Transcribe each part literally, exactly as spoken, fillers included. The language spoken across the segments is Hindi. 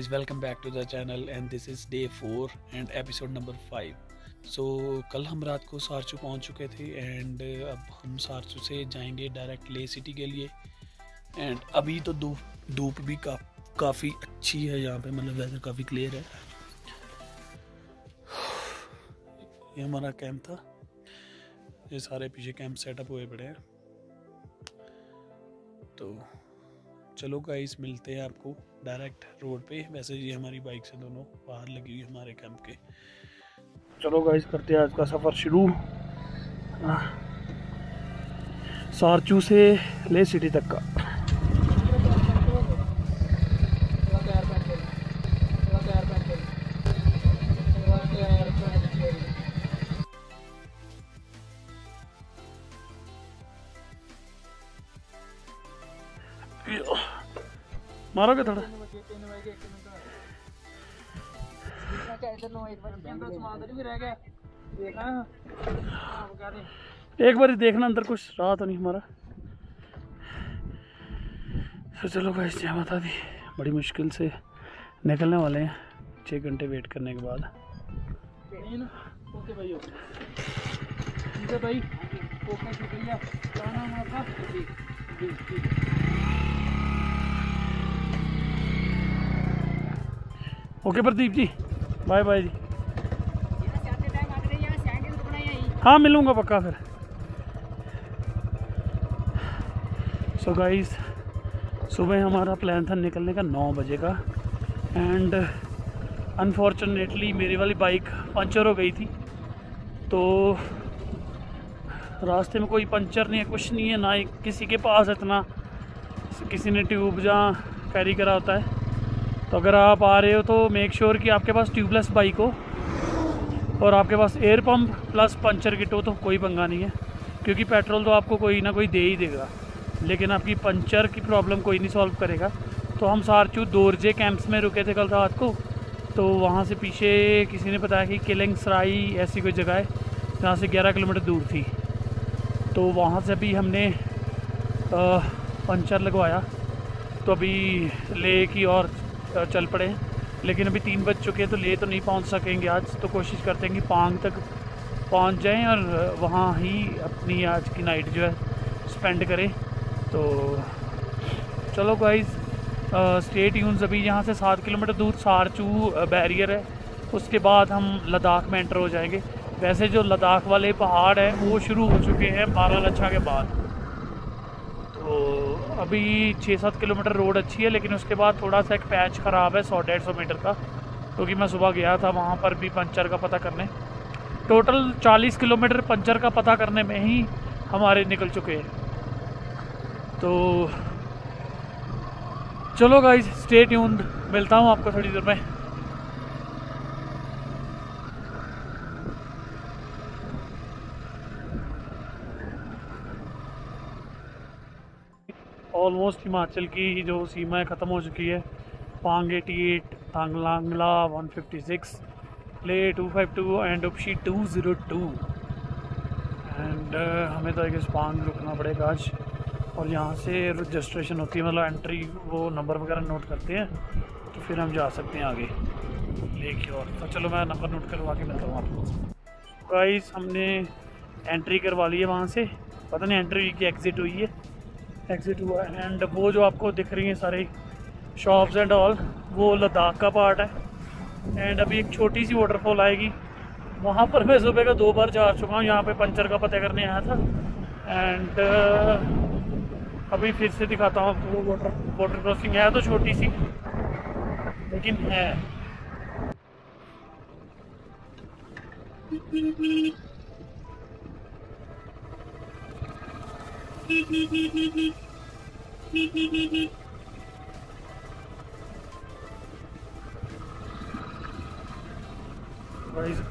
guys, welcome back to the channel and this is day four and episode number five. So कल हम रात को सारचू पहुंच चुके थे and अब हम सारचू से जाएंगे डायरेक्ट ले सिटी के लिए. एंड अभी तो धूप धूप भी का, काफ़ी अच्छी है यहाँ पे, मतलब वेदर काफ़ी क्लियर है. ये हमारा कैंप था, ये सारे पीछे कैंप सेटअप हुए पड़े हैं. तो चलो गाइस, मिलते हैं आपको डायरेक्ट रोड पे. वैसे ये हमारी बाइक से दोनों बाहर लगी हुई हमारे कैंप के. चलो गाइस, करते हैं आज का सफ़र शुरू सारचू से ले सिटी तक का. मारोगे थोड़ा एक बार देखना अंदर कुछ रहा तो नहीं हमारा. तो चलो गाइस, जय माता दी. बड़ी मुश्किल से निकलने वाले हैं छः घंटे वेट करने के बाद. ओके भाई, ओके भाई, ओके शुक्रिया. Okay Pradeep ji, bye bye ji. हाँ, मिलूँगा पक्का फिर. सो गाइस, सुबह हमारा प्लान था निकलने का नौ बजे का, एंड अनफॉर्चुनेटली मेरी वाली बाइक पंचर हो गई थी. तो रास्ते में कोई पंचर नहीं है, कुछ नहीं है, ना ही किसी के पास इतना, किसी ने ट्यूब जहाँ कैरी करा होता है. तो अगर आप आ रहे हो तो मेक श्योर कि आपके पास ट्यूबलेस बाइक हो और आपके पास air pump plus puncture kit हो, तो कोई पंगा नहीं है. क्योंकि पेट्रोल तो आपको कोई ना कोई दे ही देगा, लेकिन आपकी पंचर की प्रॉब्लम कोई नहीं सॉल्व करेगा. तो हम सारचू दोरजे कैंप्स में रुके थे कल रात को. तो वहाँ से पीछे किसी ने बताया कि केलेंगसराई ऐसी कोई जगह है जहाँ से ग्यारह किलोमीटर दूर थी. तो वहाँ से भी हमने आ, पंचर लगवाया. तो अभी ले की और चल पड़े, लेकिन अभी तीन बज चुके हैं तो ले तो नहीं पहुंच सकेंगे आज. तो कोशिश करते हैं कि पांग तक पहुंच जाएं और वहां ही अपनी आज की नाइट जो है स्पेंड करें. तो चलो गाइस, स्टे ट्यून्स. अभी यहाँ से सात किलोमीटर दूर सारचू बैरियर है, उसके बाद हम लद्दाख में एंटर हो जाएंगे. वैसे जो लद्दाख वाले पहाड़ हैं वो शुरू हो चुके हैं बारालाचा के बाद. तो अभी छः सात किलोमीटर रोड अच्छी है, लेकिन उसके बाद थोड़ा सा एक पैच ख़राब है सौ डेढ़ सौ मीटर का, क्योंकि मैं सुबह गया था वहाँ पर भी पंचर का पता करने. टोटल चालीस किलोमीटर पंचर का पता करने में ही हमारे निकल चुके हैं. तो चलो गाइस, स्टे ट्यून्ड, मिलता हूँ आपको थोड़ी देर में. ऑलमोस्ट हिमाचल की जो सीमा है ख़त्म हो चुकी है. पांग अठासी, थांगलांगला एक सौ छप्पन, ले दो सौ बावन एंड उपशी दो सौ दो. एंड uh, हमें तो एक पांग रुकना पड़ेगा आज. और यहाँ से रजिस्ट्रेशन होती है, मतलब एंट्री, वो नंबर वगैरह नोट करते हैं तो फिर हम जा सकते हैं आगे लेके. और तो चलो मैं नंबर नोट करवा के मिलता हूँ आपको. गाइस, हमने एंट्री करवा ली है वहाँ से, पता नहीं एंट्री की एग्ज़िट हुई है, एग्ज़िट हुआ है. एंड वो जो आपको दिख रही हैं सारी शॉप्स एंड ऑल, वो लद्दाख का पार्ट है. एंड अभी एक छोटी सी वाटरफॉल आएगी, वहाँ पर मैं सुबह का दो बार जा चुका हूँ. यहाँ पे पंचर का पता करने आया था. एंड uh, अभी फिर से दिखाता हूँ आपको. वो वाटर वाटर क्रॉसिंग है तो छोटी सी, लेकिन है.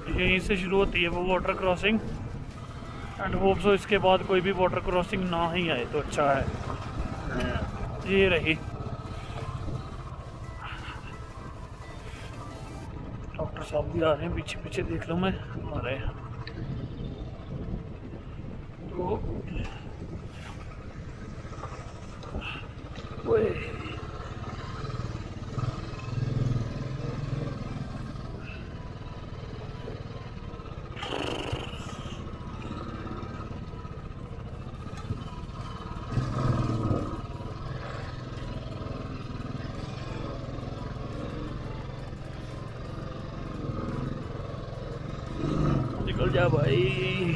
यहीं से शुरू होती है वो water crossing. And hope so इसके बाद कोई भी वाटर क्रॉसिंग ना ही आए तो अच्छा है. ये रही डॉक्टर साहब भी आ रहे हैं, पीछे पीछे देख लूँ मैं हमारे. तो निकल जा भाई।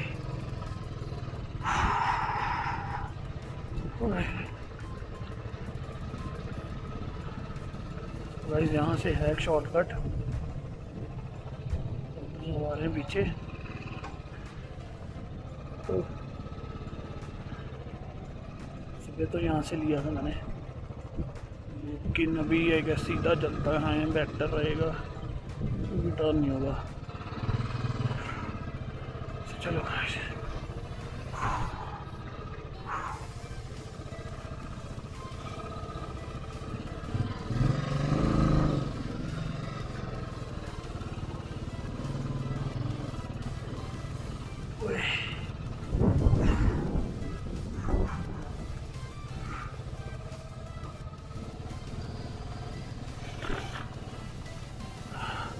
गाइस यहाँ से है एक शॉर्टकट हमारे पीछे, तो सुबह तो यहाँ से लिया था मैंने, लेकिन अभी एक सीधा चलता है बेटर रहेगा, रिटर्न नहीं होगा। चलो गाइस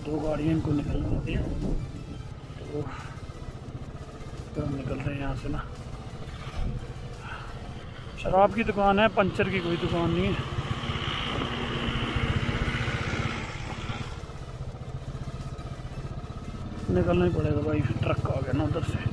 दो गाड़ियाँ इनको निकलना होती है, तो तो निकल रहे हैं यहाँ से ना। शराब की दुकान है, पंचर की कोई दुकान नहीं है। निकलना ही पड़ेगा भाई, ट्रक आ गया ना उधर से।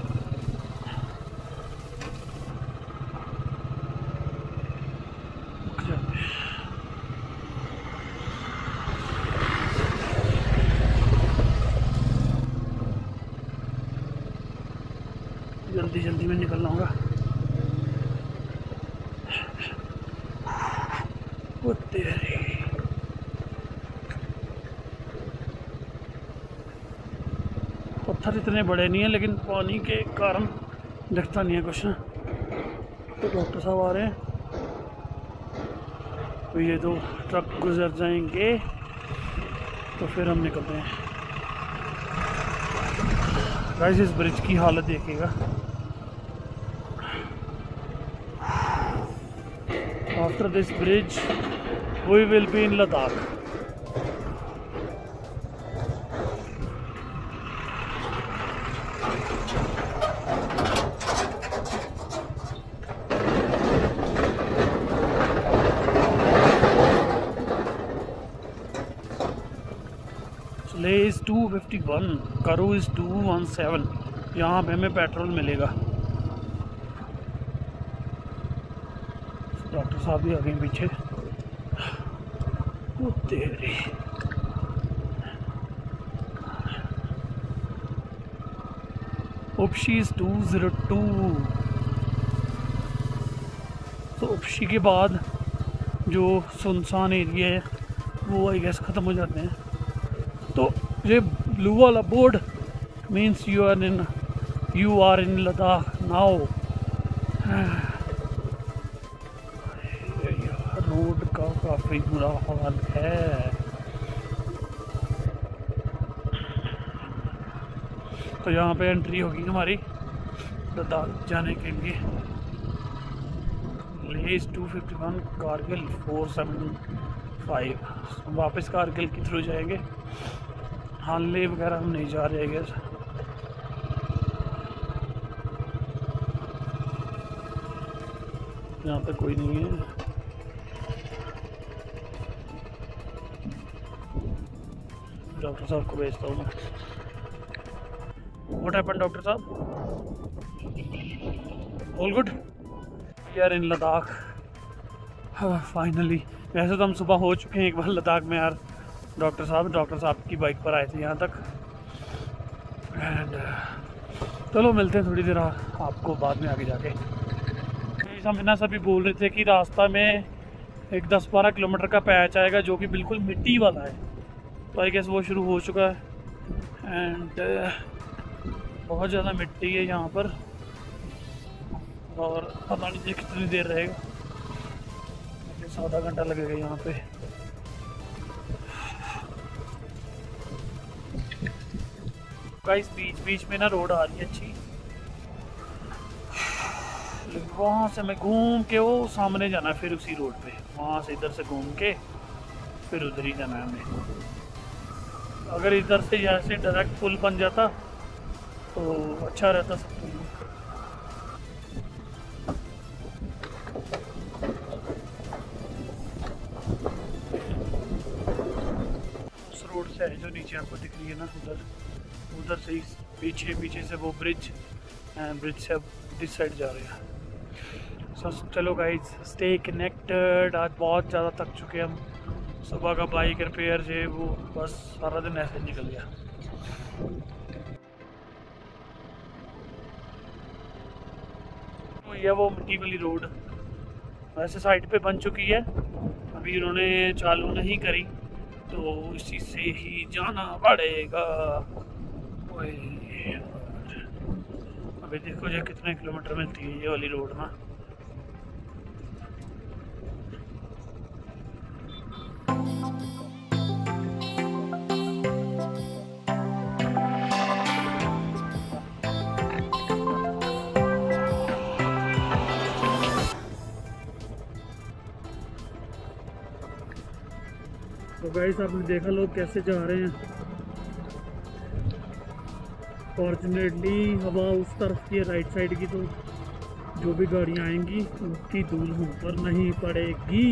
जल्दी जल्दी में निकलना होगा। वो तेरे पत्थर इतने बड़े नहीं हैं, लेकिन पानी के कारण दिखता नहीं है कुछ ना। तो डॉक्टर साहब आ रहे हैं, तो ये दो ट्रक गुजर जाएंगे तो फिर हम निकलते हैं। गाइस इस ब्रिज की हालत देखिएगा, after this bridge we will be in Ladakh. Leh is two fifty one, Karu is two one seven. यहाँ पे हमें पेट्रोल मिलेगा। डॉक्टर साहब भी आगे पीछे। वो तेरी Upshi is two zero two. तो उपशी के बाद जो सुनसान एरिया है वो आई गैस ख़त्म हो जाते हैं। तो ये ब्लू वाला board means you are in you are in Ladakh now. Road का काफ़ी बुरा हाल है। तो यहाँ पे एंट्री होगी हमारी लद्दाख जाने के लिए। Leh two fifty one, Kargil four seven five. वापस कारगिल के थ्रू जाएंगे। हाँ, लेह वगैरह हम नहीं जा रहे गैस। यहाँ पे कोई नहीं है। डॉक्टर साहब को भेजता हूँ मैं। व्हाट हैपन डॉक्टर साहब? All good, we are in Ladakh finally. वैसे तो हम सुबह हो चुके हैं एक बार लद्दाख में यार। डॉक्टर साहब डॉक्टर साहब की बाइक पर आए थे यहाँ तक। एंड चलो मिलते हैं थोड़ी देर आपको बाद में आगे जाके। हम ना सभी बोल रहे थे कि रास्ता में एक दस बारह किलोमीटर का पैच आएगा जो कि बिल्कुल मिट्टी वाला है, तो आई गेस वो शुरू हो चुका है। एंड बहुत ज़्यादा मिट्टी है यहाँ पर, और पता नहीं कितनी देर रहेगा, आधा घंटा लगेगा यहाँ पे। गाइस बीच बीच में ना रोड आ रही है अच्छी, लेकिन वहाँ से मैं घूम के वो सामने जाना है, फिर उसी रोड पे वहाँ से इधर से घूम के फिर उधर ही जाना है हमें। अगर इधर से यहाँ से डायरेक्ट पुल बन जाता तो अच्छा रहता सब कुछ। जो नीचे आपको दिख रही है ना उधर उधर से ही पीछे पीछे से वो ब्रिज ब्रिज से अब इस साइड जा रहे हैं। सो so, चलो गाइज स्टे कनेक्टेड। आज बहुत ज़्यादा थक चुके हम, सुबह का बाइक रिपेयर से वो बस सारा दिन ऐसे निकल गया। तो यह वो मिट्टी वाली रोड वैसे साइड पे बन चुकी है, अभी उन्होंने चालू नहीं करी तो इसी से ही जाना पड़ेगा। अभी देखो ये कितने किलोमीटर मिलती है ये वाली रोड में। गाइस आपने देखा लोग कैसे जा रहे हैं। फॉर्चुनेटली हवा उस तरफ की राइट साइड की, तो जो भी गाड़ियाँ आएंगी उनकी धूल मुँह पर नहीं पड़ेगी।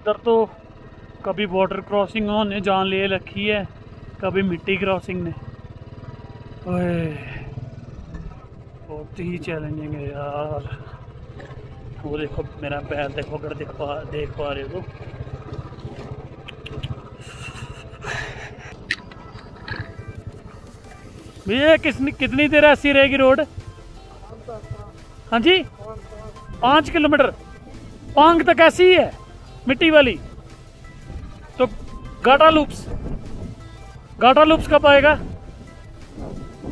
इधर तो कभी वाटर क्रॉसिंग ने जान ले रखी है, कभी मिट्टी क्रॉसिंग ने। बहुत ही चैलेंजिंग है यार। वो देखो मेरा पैर देखो, अगर देख पा देख पा रहे हो। भैया किसने कितनी देर ऐसी रहेगी रोड? हाँ जी पाँच किलोमीटर पांग तक ऐसी है मिट्टी वाली। तो गाटा लूप्स गाटा लूप्स कब आएगा?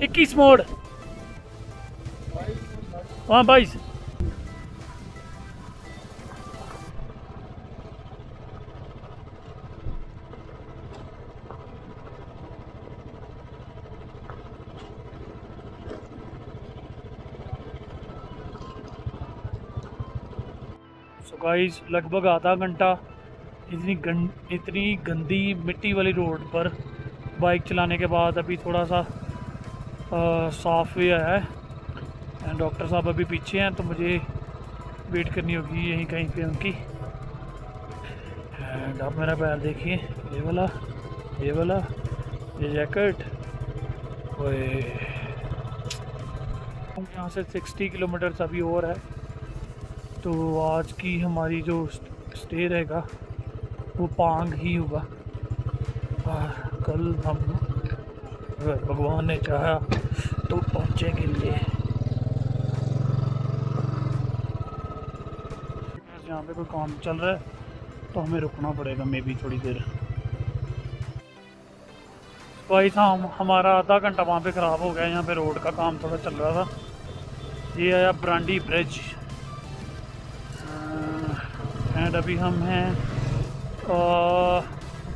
इक्कीस मोड़ हाँ बाईस। गाइस लगभग आधा घंटा इतनी गं, इतनी गंदी मिट्टी वाली रोड पर बाइक चलाने के बाद अभी थोड़ा सा साफ हुआ है। डॉक्टर साहब अभी पीछे हैं तो मुझे वेट करनी होगी यहीं कहीं पे उनकी। एंड आप मेरा पैर देखिए, ये वाला ये वाला ये जैकेट। यहाँ से सिक्सटी किलोमीटर्स अभी और है, तो आज की हमारी जो स्टे रहेगा वो पांग ही होगा। और कल हम अगर भगवान ने चाहा तो पहुँचेंगे लिए। यहाँ पे कोई काम चल रहा है तो हमें रुकना पड़ेगा मे बी थोड़ी देर। भाई साहब हमारा आधा घंटा वहाँ पे ख़राब हो गया। यहाँ पे रोड का काम थोड़ा चल रहा था। ये आया ब्रांडी ब्रिज एंड अभी हम हैं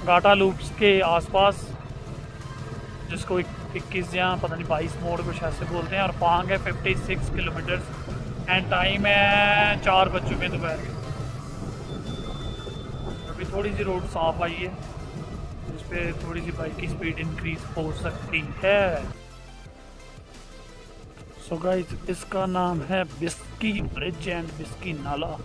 गाटा लूप्स के आसपास, जिसको इक्कीस या पता नहीं बाईस मोड़ कुछ ऐसे बोलते हैं। और पांग है छप्पन किलोमीटर एंड टाइम है चार बज चुके दोपहर के। अभी थोड़ी सी रोड साफ आई है जिस पर थोड़ी सी बाइक की स्पीड इंक्रीज हो सकती है। सो so गाइस इसका नाम है बिस्की ब्रिज एंड बिस्की नाला।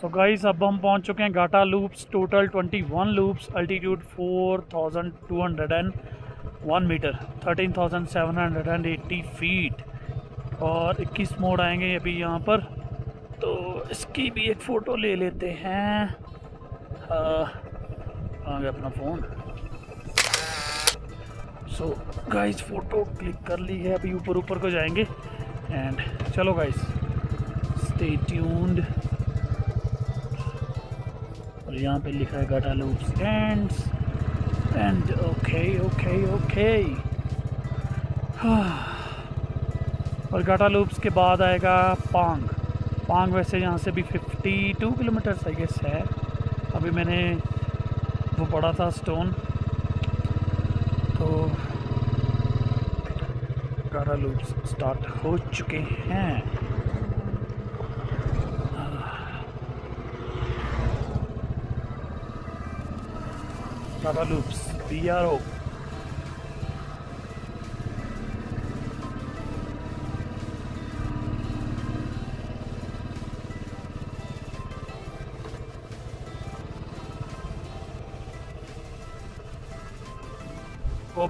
तो गाइस अब हम पहुंच चुके हैं गाटा लूप्स। टोटल इक्कीस loops, altitude four thousand two hundred one metre thirteen thousand seven hundred eighty feet और इक्कीस मोड़ आएंगे अभी यहाँ पर। तो इसकी भी एक फ़ोटो ले लेते हैं। आ गया अपना phone. So guys photo click कर ली है, अभी ऊपर ऊपर को जाएंगे। एंड चलो गाइस Stay tuned। और यहाँ पे लिखा है Gata loops ends and okay okay okay. और गाटा लूप्स के बाद आएगा पांग। पांग वैसे यहाँ से भी बावन किलोमीटर्स आई गेस है। अभी मैंने वो पढ़ा था स्टोन, तो गाटा लूप्स स्टार्ट हो चुके हैं। Gata loops B R O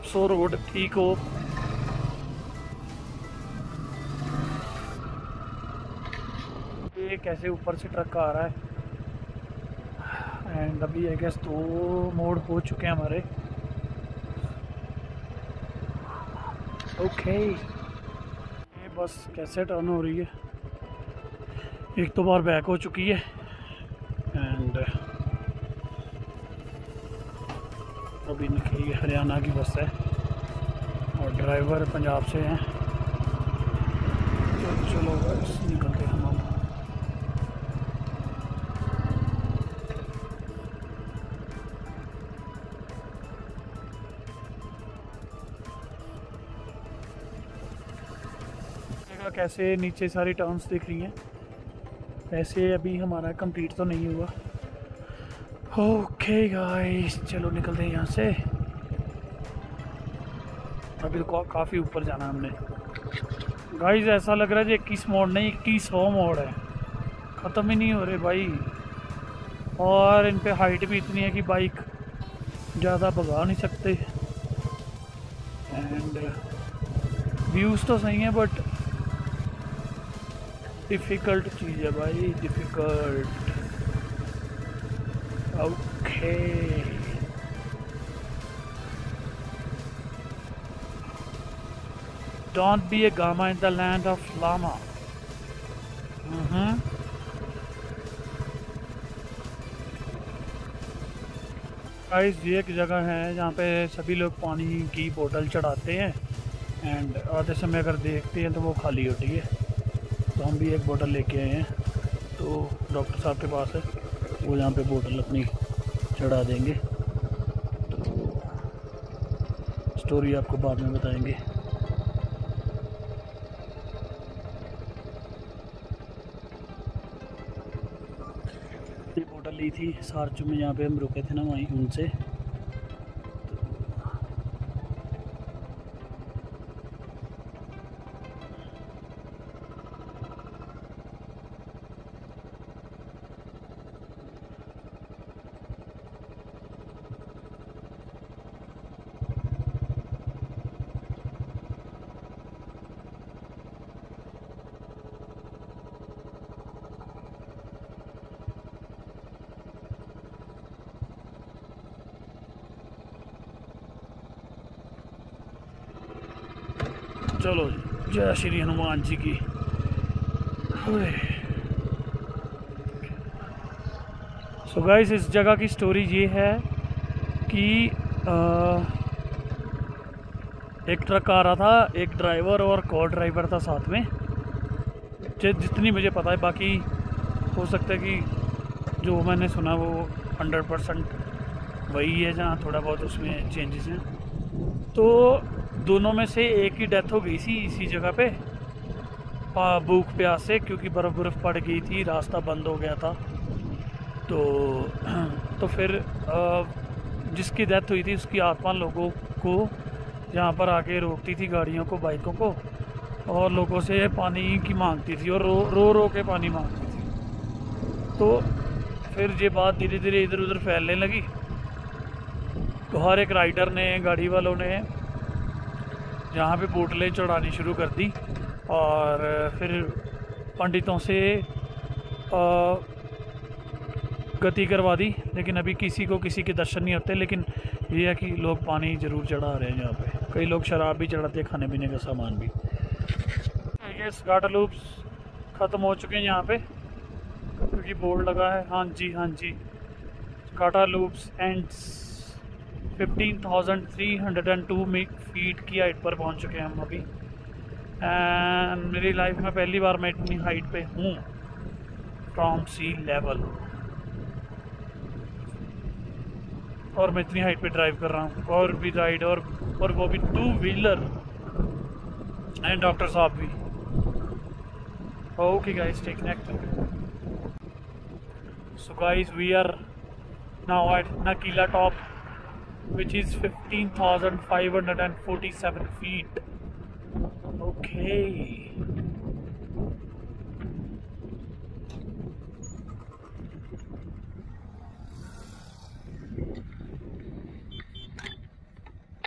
so road ठीक हो। ये कैसे ऊपर से ट्रक आ रहा है। एंड अभी आई गेस दो मोड़ हो चुके हैं हमारे। ओके, ये बस कैसे टर्न हो रही है, एक तो बार बैक हो चुकी है एंड अभी निकली हरियाणा की बस है और ड्राइवर पंजाब से हैं। तो चलो बस निकलते हैं हम। देखा कैसे नीचे सारी टर्न्स दिख रही हैं। वैसे अभी हमारा कंप्लीट तो नहीं हुआ। ओके गाइस, चलो निकलते हैं यहाँ से। अभी तो काफ़ी ऊपर जाना है हमने। गाइस ऐसा लग रहा है जो इक्कीस मोड़ नहीं इक्कीस सौ मोड़ है, ख़त्म ही नहीं हो रहे भाई। और इन पे हाइट भी इतनी है कि बाइक ज़्यादा भगा नहीं सकते। एंड व्यूज़ तो सही है बट डिफ़िकल्ट चीज़ है भाई, difficult. Okay, don't be a gamma in the land of lama. Guys ये एक जगह है जहाँ पे सभी लोग पानी की बोतल चढ़ाते हैं एंड आधे समय अगर देखते हैं तो वो खाली होती है। तो हम भी एक बोतल लेके आए हैं, तो डॉक्टर साहब के पास है, वो यहाँ पे बोतल अपनी चढ़ा देंगे। तो स्टोरी आपको बाद में बताएंगे। ये बोतल ली थी सारचू में, यहाँ पे हम रुके थे ना, वहीं उनसे। चलो जय श्री हनुमान जी की। सो गाइस इस जगह की स्टोरी ये है कि आ, एक ट्रक आ रहा था, एक ड्राइवर और को ड्राइवर था साथ में, जितनी मुझे पता है। बाकी हो सकता है कि जो मैंने सुना वो हंड्रेड परसेंट वही है, जहाँ थोड़ा बहुत उसमें चेंजेस हैं। तो दोनों में से एक की डेथ हो गई थी इसी जगह पे भूख प्यास से, क्योंकि बर्फ़ बर्फ़ पड़ गई थी, रास्ता बंद हो गया था। तो तो फिर जिसकी डेथ हुई थी उसकी आत्मा लोगों को यहाँ पर आके रोकती थी, गाड़ियों को, बाइकों को, और लोगों से पानी की मांगती थी और रो रो रो के पानी मांगती थी। तो फिर ये बात धीरे धीरे इधर उधर फैलने लगी। तो हर एक राइडर ने, गाड़ी वालों ने यहाँ पे बोतलें चढ़ानी शुरू कर दी और फिर पंडितों से आ, गति करवा दी। लेकिन अभी किसी को किसी के दर्शन नहीं होते। लेकिन ये है कि लोग पानी ज़रूर चढ़ा रहे हैं यहाँ पे। कई लोग शराब भी चढ़ाते हैं, खाने पीने का सामान भी। यस, गाटा लूप्स ख़त्म हो चुके हैं यहाँ पे, क्योंकि बोर्ड लगा है। हाँ जी हाँ जी, Gata loops ends. Fifteen thousand three hundred and two feet की हाइट पर पहुंच चुके हैं हम अभी। एंड मेरी लाइफ में पहली बार मैं इतनी हाइट पे हूँ। from sea level। और मैं इतनी हाइट पे ड्राइव कर रहा हूँ, और भी राइड और और वो भी टू व्हीलर एंड डॉक्टर साहब भी। Okay guys, take next. So guys we are now at Nakeela top which is fifteen thousand five hundred forty seven feet. Okay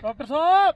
doctor साहब,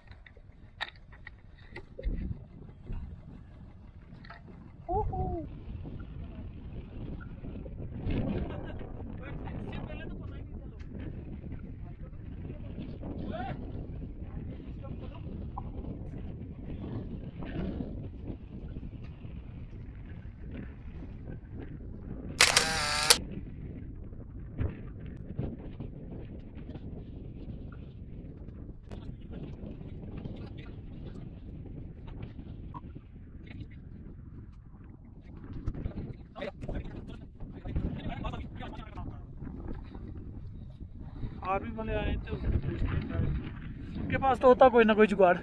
आर्मी वाले आए थे, उनके पास तो होता कोई ना कोई जुगाड़,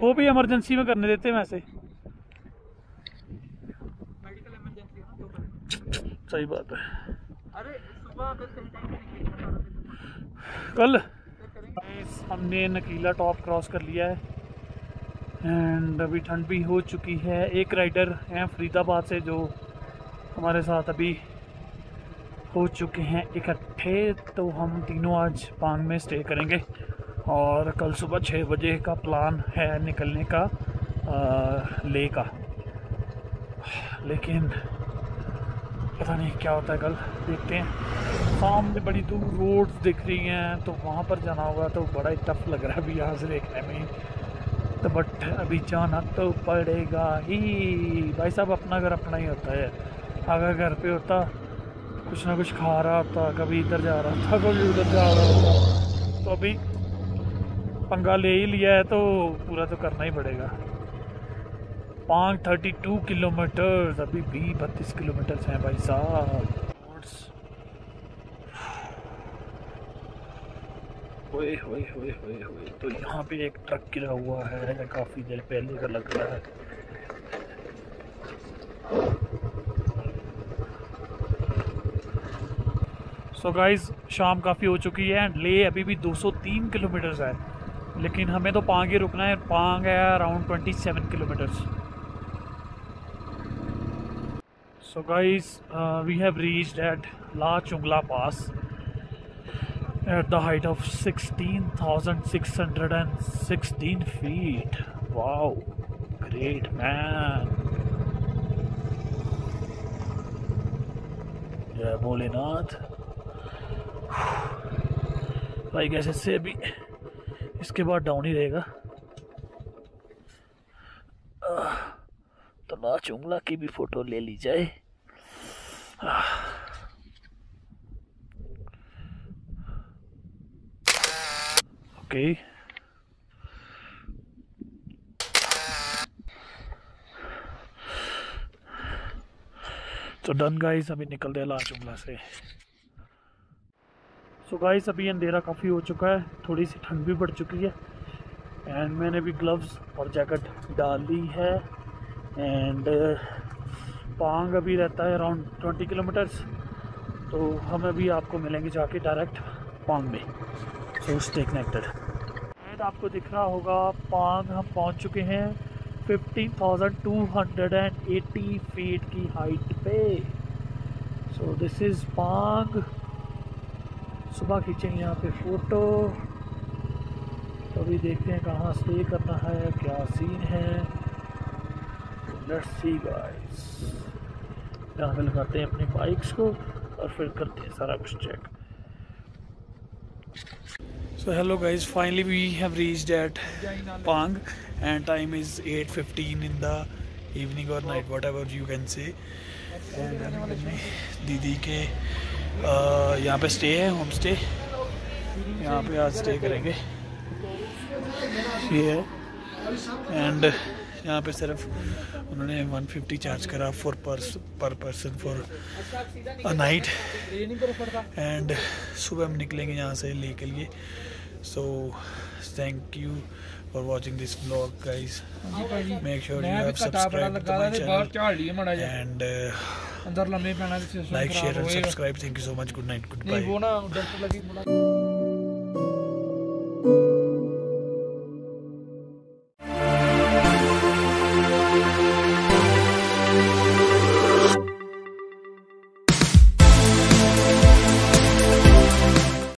वो भी इमरजेंसी में करने देते हैं वैसे। मेडिकल इमरजेंसी है ना, तो करें। सही बात है। अरे सुबह कल हमने नकीला टॉप क्रॉस कर लिया है एंड अभी ठंड भी हो चुकी है। एक राइडर हैं फरीदाबाद से जो हमारे साथ अभी हो चुके हैं इकट्ठे, तो हम तीनों आज पांग में स्टे करेंगे और कल सुबह छः बजे का प्लान है निकलने का लेह का, लेकिन पता नहीं क्या होता है, कल देखते हैं। सामने बड़ी दूर रोड्स दिख रही हैं, तो वहाँ पर जाना होगा, तो बड़ा ही टफ लग रहा है अभी यहाँ से देखने में, तो बट अभी जाना तो पड़ेगा ही। भाई साहब अपना घर अपना ही होता है, अगर घर पे होता कुछ ना कुछ खा रहा था, कभी इधर जा रहा था, कभी उधर जा रहा था, तो अभी पंगा ले ही लिया है तो पूरा तो करना ही पड़ेगा। पांग थर्टी टू किलोमीटर्स, अभी भी बत्तीस किलोमीटर्स हैं भाई साहब। ओए ओए ओए ओए ओए, तो यहाँ पे एक ट्रक गिरा हुआ है, काफ़ी देर पहले का लग रहा है। सो गाइस शाम काफ़ी हो चुकी है, लेह अभी भी दो सौ तीन किलोमीटर्स है, लेकिन हमें तो पांग ही रुकना है। पांग है around twenty seven kilometres. So guys we have reached at Lachungla pass at the height of sixteen thousand six hundred sixteen feet. Wow great man, जय भोलेनाथ। भाई कैसे से अभी इसके बाद डाउन ही रहेगा, तो लाचुंगला की भी फोटो ले ली जाए। ओके तो डन गाइस, अभी निकल रहे लाचुंगला से। सो so गाइस अभी अंधेरा काफ़ी हो चुका है, थोड़ी सी ठंड भी बढ़ चुकी है एंड मैंने भी ग्लव्स और जैकेट डाल ली है। एंड पांग अभी रहता है अराउंड ट्वेंटी किलोमीटर्स, तो हम अभी आपको मिलेंगे जाके डायरेक्ट पांग में। So stay connected. एंड आपको दिख रहा होगा पांग हम पहुंच चुके हैं fifteen thousand two hundred eighty feet की हाइट पे। सो दिस इज़ पांग। सुबह खींचेंगे यहाँ पे फ़ोटो, तो अभी देखते हैं कहाँ स्टे करना है, क्या सीन है। लेट्स सी गाइस, यहाँ पे लगाते हैं अपनी बाइक्स को और फिर करते हैं सारा कुछ check. So hello guys, finally we have reached at Pang and time is at fifteen in the evening और night, whatever you can say. दीदी के Uh, यहाँ पे स्टे है, होम स्टे, यहाँ पे आज स्टे करेंगे ये है। एंड यहाँ पे सिर्फ उन्होंने वन फिफ्टी चार्ज करा फॉर पर्स per person for a night. And सुबह हम निकलेंगे यहाँ से ले के लिए। So thank you for watching this blog guys, make sure you have subscribe to my channel and अंदर लम्बे पैनल से like share and subscribe. Thank you so much, good night, good bye.